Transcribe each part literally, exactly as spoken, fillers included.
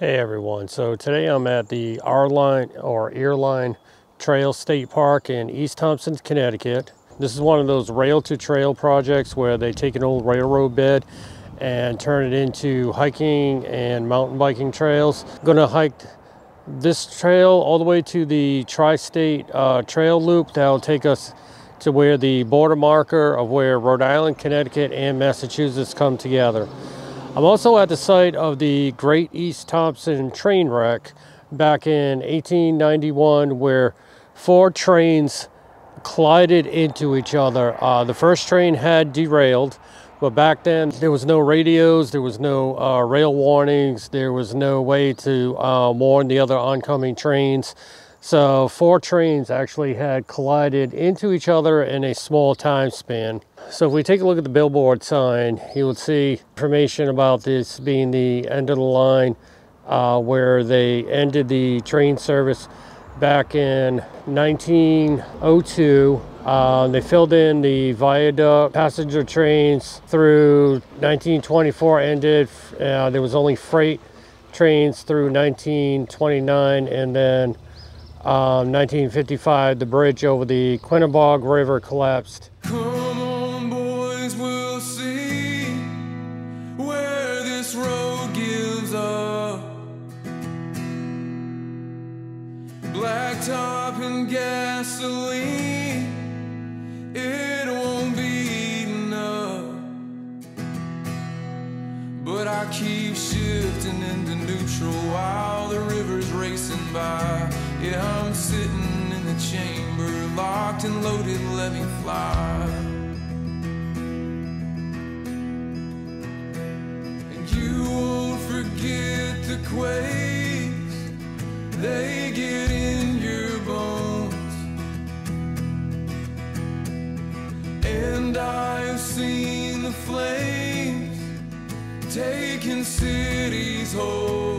Hey everyone, so today I'm at the R-Line or Airline Trail State Park in East Thompson, Connecticut. This is one of those rail to trail projects where they take an old railroad bed and turn it into hiking and mountain biking trails. I'm gonna hike this trail all the way to the tri-state uh, trail loop that'll take us to where the border marker of where Rhode Island, Connecticut, and Massachusetts come together. I'm also at the site of the Great East Thompson train wreck back in eighteen ninety-one, where four trains collided into each other. Uh, the first train had derailed, but back then there was no radios, there was no uh, rail warnings, there was no way to uh, warn the other oncoming trains. So four trains actually had collided into each other in a small time span. So if we take a look at the billboard sign, you would see information about this being the end of the line uh, where they ended the train service back in nineteen oh two. Uh, they filled in the viaduct, passenger trains through nineteen twenty-four ended. Uh, there was only freight trains through nineteen twenty-nine, and then Um, nineteen fifty-five, the bridge over the Quinebaug River collapsed. Come on, boys, we'll see where this road gives up. Blacktop and gasoline, it won't be enough. But I keep shifting into neutral while the river's racing by. Yeah, I'm sitting in the chamber, locked and loaded, let me fly. And you won't forget the quakes, they get in your bones. And I've seen the flames taking cities whole.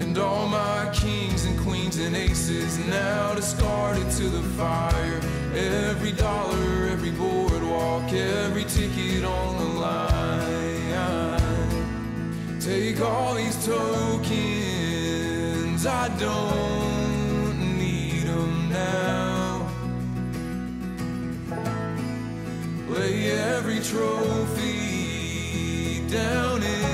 And all my kings and queens and aces now discarded to the fire. Every dollar, every boardwalk, every ticket on the line. Take all these tokens, I don't need them now. Lay every trophy down in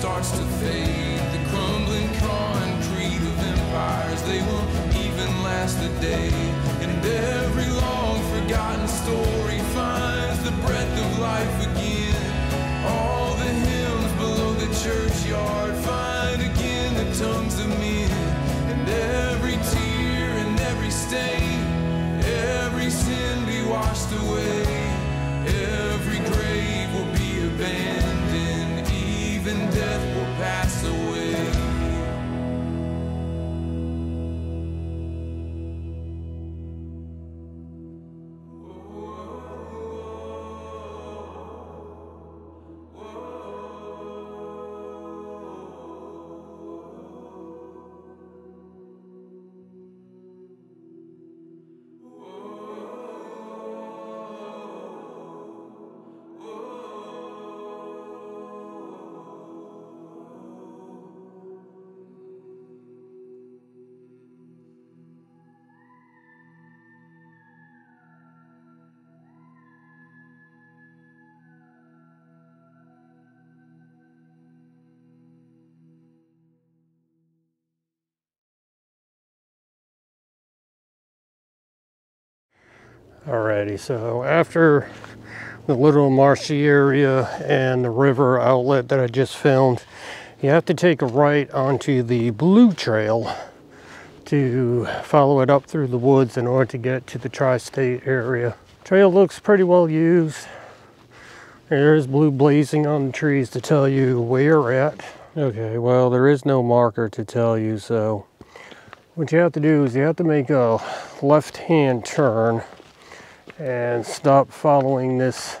starts to fade, the crumbling concrete of empires, they won't even last a day, and every long forgotten story finds the breath of life again, all the hymns below the churchyard find again the tongues of men, and every tear and every stain, every sin be washed away, every grave will be abandoned. And death will pass away. Whoa. Alrighty, so after the little marshy area and the river outlet that I just filmed, you have to take a right onto the Blue Trail to follow it up through the woods in order to get to the tri-state area. Trail looks pretty well used. There's blue blazing on the trees to tell you where you're at. Okay, well, there is no marker to tell you, so what you have to do is you have to make a left-hand turn and stop following this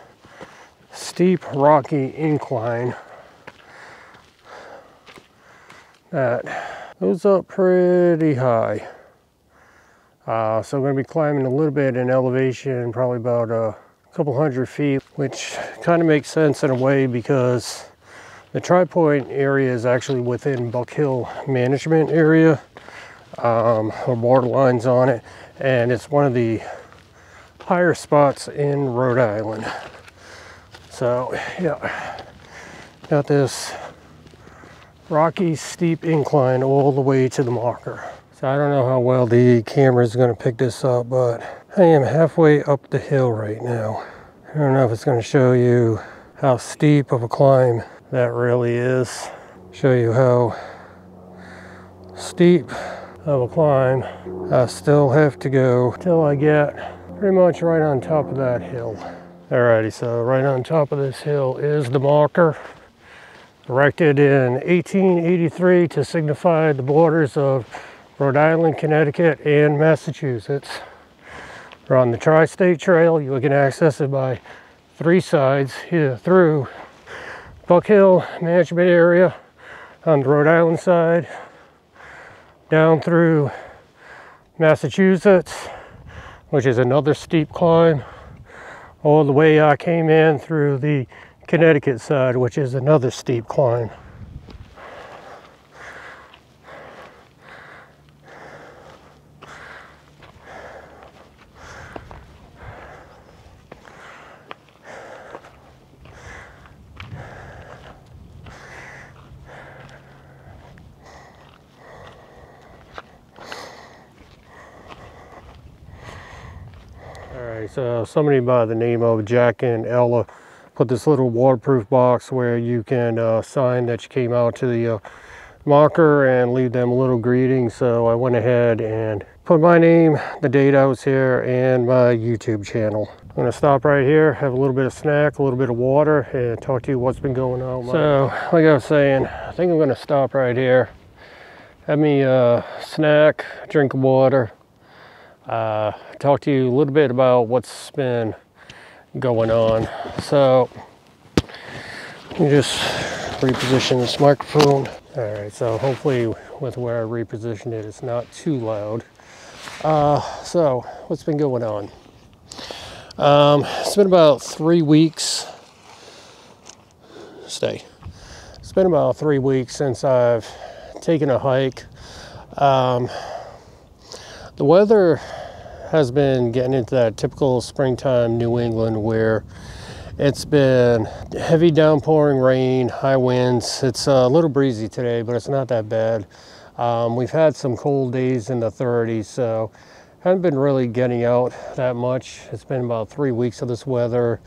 steep rocky incline that goes up pretty high. Uh, so I'm going to be climbing a little bit in elevation, probably about a couple hundred feet, which kind of makes sense in a way because the Tri-Point area is actually within Buck Hill management area, um, or border lines on it, and it's one of the higher spots in Rhode Island. So yeah, got this rocky steep incline all the way to the marker. So I don't know how well the camera is going to pick this up, but I am halfway up the hill right now. I don't know if it's going to show you how steep of a climb that really is. Show you how steep of a climb I still have to go till I get pretty much right on top of that hill. Alrighty, so right on top of this hill is the marker, erected in eighteen eighty-three to signify the borders of Rhode Island, Connecticut, and Massachusetts. We're on the Tri-State Trail. You can access it by three sides, either through Buck Hill Management Area on the Rhode Island side, down through Massachusetts, which is another steep climb, all the way I came in through the Connecticut side, which is another steep climb. So somebody by the name of Jack and Ella put this little waterproof box where you can uh, sign that you came out to the uh, marker and leave them a little greeting. So I went ahead and put my name, the date I was here, and my YouTube channel. I'm going to stop right here, have a little bit of snack, a little bit of water, and talk to you what's been going on. So like I was saying, I think I'm going to stop right here, have me a snack, drink of water, uh talk to you a little bit about what's been going on. So let me just reposition this microphone. All right, so hopefully with where I repositioned it, it's not too loud. Uh so what's been going on? Um it's been about three weeks stay it's been about three weeks since I've taken a hike. um The weather has been getting into that typical springtime New England where it's been heavy downpouring rain, high winds. It's a little breezy today, but it's not that bad. Um, we've had some cold days in the thirties, so haven't been really getting out that much. It's been about three weeks of this weather.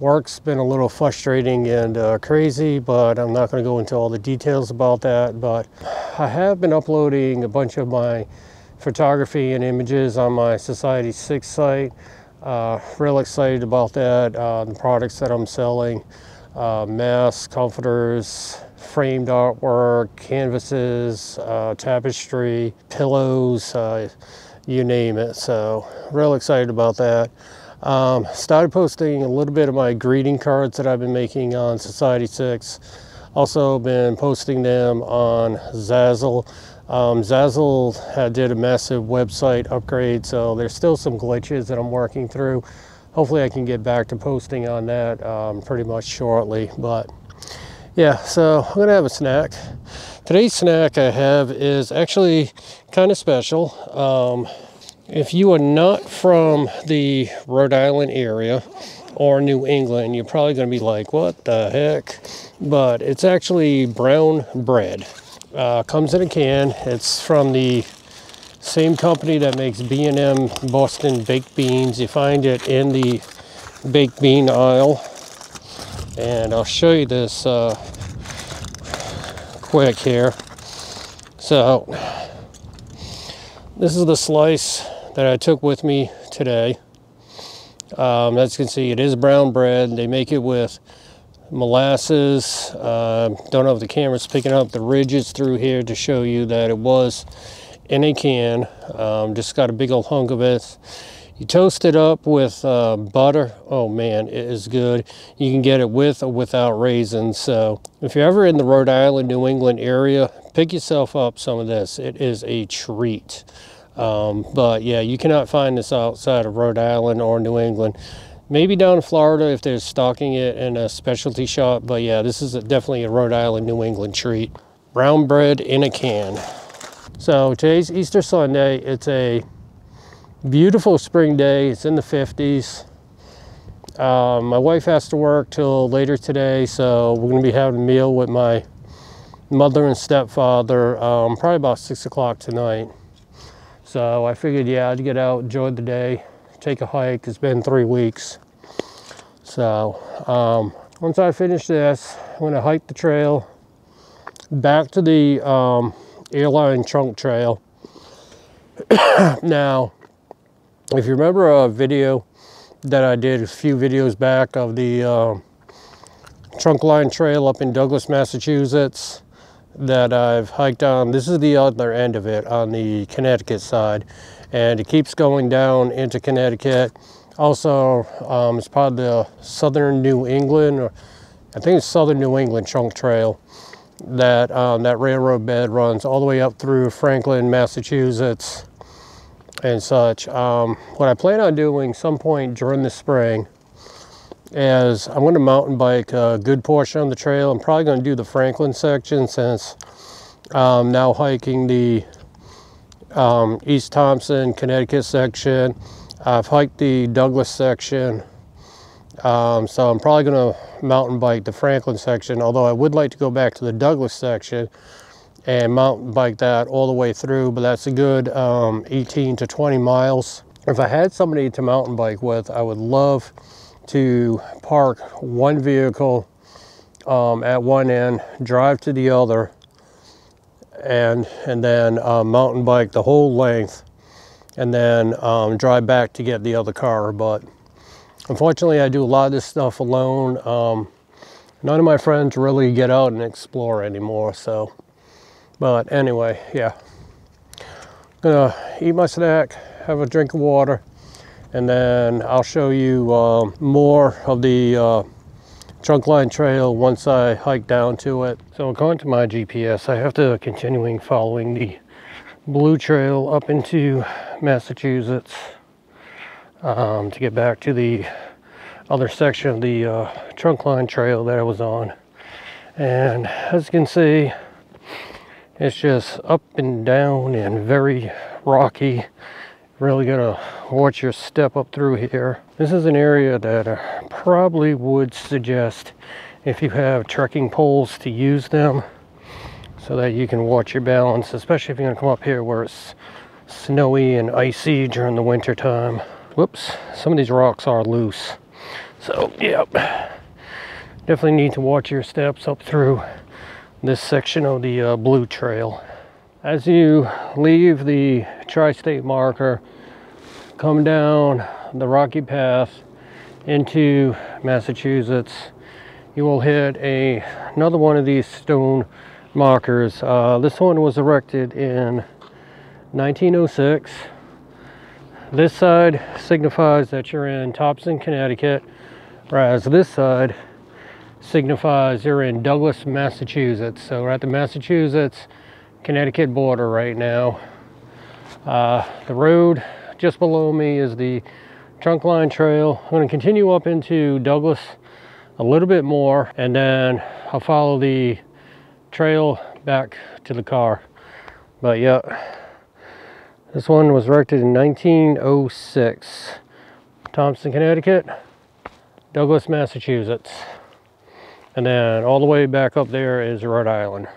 Work's been a little frustrating and uh, crazy, but I'm not going to go into all the details about that. But I have been uploading a bunch of my photography and images on my Society six site. Uh, real excited about that. Uh, the products that I'm selling, uh, masks, comforters, framed artwork, canvases, uh, tapestry, pillows, uh, you name it. So real excited about that. Um, started posting a little bit of my greeting cards that I've been making on Society six. Also been posting them on Zazzle. Um, Zazzle uh, did a massive website upgrade, so there's still some glitches that I'm working through. Hopefully I can get back to posting on that um, pretty much shortly. But yeah, so I'm gonna have a snack. Today's snack I have is actually kind of special. Um, if you are not from the Rhode Island area or New England, you're probably gonna be like, what the heck? But it's actually brown bread. Uh, comes in a can. It's from the Same company that makes B and M Boston baked beans. You find it in the baked bean aisle. And I'll show you this uh, quick here. So this is the slice that I took with me today. Um, as you can see, it is brown bread. They make it with molasses. Uh, don't know if the camera's picking up the ridges through here to show you that it was in a can. Um, just got a big old hunk of it. You toast it up with uh, butter. Oh man, it is good. You can get it with or without raisins. So if you're ever in the Rhode Island, New England area, pick yourself up some of this. It is a treat. Um, but yeah, you cannot find this outside of Rhode Island or New England. Maybe down in Florida if they're stocking it in a specialty shop. But yeah, this is a, definitely a Rhode Island, New England treat. Brown bread in a can. So today's Easter Sunday. It's a beautiful spring day. It's in the fifties. Um, my wife has to work till later today, so we're going to be having a meal with my mother and stepfather um, probably about six o'clock tonight. So I figured, yeah, I'd get out, enjoy the day, take a hike. It's been three weeks. So um, once I finish this, I'm going to hike the trail back to the um, Airline Trunk Trail. Now, if you remember a video that I did a few videos back of the um, Trunkline Trail up in Douglas, Massachusetts, that I've hiked on. This is the other end of it on the Connecticut side, and it keeps going down into Connecticut. Also, um, it's part of the Southern New England, or I think it's Southern New England Trunk Trail, that um, that railroad bed runs all the way up through Franklin, Massachusetts, and such. Um, what I plan on doing some point during the spring as I'm going to mountain bike a good portion of the trail. I'm probably going to do the Franklin section since I'm now hiking the um, East Thompson, Connecticut section. I've hiked the Douglas section. Um, so I'm probably going to mountain bike the Franklin section, although I would like to go back to the Douglas section and mountain bike that all the way through. But that's a good um, eighteen to twenty miles. If I had somebody to mountain bike with, I would love to park one vehicle um, at one end, drive to the other, and and then uh, mountain bike the whole length, and then um, drive back to get the other car. But unfortunately, I do a lot of this stuff alone. Um, none of my friends really get out and explore anymore. So, but anyway, yeah, gonna eat my snack, have a drink of water, and then I'll show you uh, more of the uh, Trunkline Trail once I hike down to it. So according to my G P S, I have to continuing following the blue trail up into Massachusetts um, to get back to the other section of the uh, Trunkline Trail that I was on. And as you can see, it's just up and down and very rocky. Really gonna watch your step up through here. This is an area that I probably would suggest if you have trekking poles to use them so that you can watch your balance, especially if you're gonna come up here where it's snowy and icy during the winter time. Whoops, some of these rocks are loose. So, yep, definitely need to watch your steps up through this section of the uh, blue trail. As you leave the tri-state marker, come down the rocky path into Massachusetts, you will hit a, another one of these stone markers. Uh, this one was erected in nineteen oh six. This side signifies that you're in Thompson, Connecticut, whereas this side signifies you're in Douglas, Massachusetts. So we're at the Massachusetts Connecticut border right now. Uh, the road just below me is the Trunkline Trail. I'm going to continue up into Douglas a little bit more, and then I'll follow the trail back to the car. But yeah, this one was erected in nineteen oh six. Thompson, Connecticut, Douglas, Massachusetts. And then all the way back up there is Rhode Island.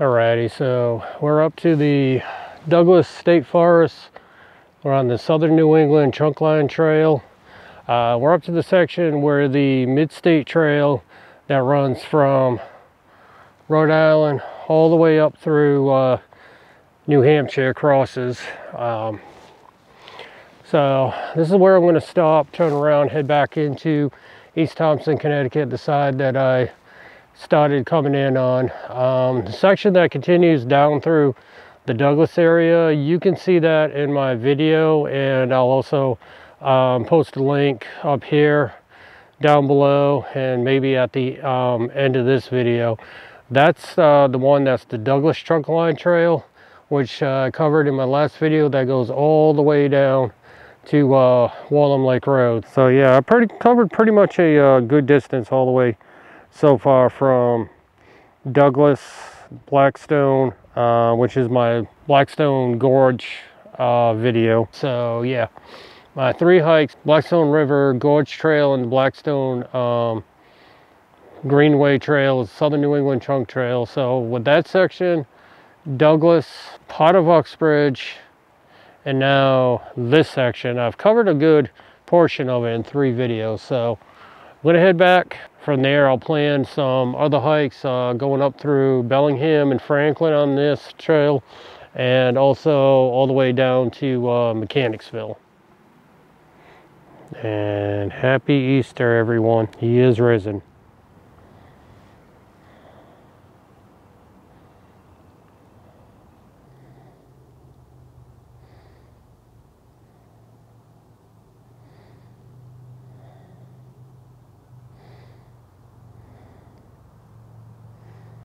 Alrighty, so we're up to the Douglas State Forest. We're on the Southern New England Trunkline Trail. Uh, we're up to the section where the Mid-State Trail that runs from Rhode Island all the way up through uh, New Hampshire crosses. Um, so this is where I'm going to stop, turn around, head back into East Thompson, Connecticut, the side that I started coming in on. Um, the section that continues down through the Douglas area, you can see that in my video, and I'll also um, post a link up here, down below, and maybe at the um, end of this video. That's uh, the one that's the Douglas Trunkline Trail, which uh, I covered in my last video, that goes all the way down to uh, Wallum Lake Road. So yeah, I pretty covered pretty much a uh, good distance all the way so far from Douglas, Blackstone, uh, which is my Blackstone Gorge uh, video. So yeah, my three hikes: Blackstone River Gorge Trail and Blackstone um, Greenway Trail, Southern New England Trunk Trail. So with that section, Douglas, part of Uxbridge, and now this section, I've covered a good portion of it in three videos. So I'm gonna head back. From there, I'll plan some other hikes uh, going up through Bellingham and Franklin on this trail, and also all the way down to uh, Mechanicsville. And happy Easter, everyone. He is risen.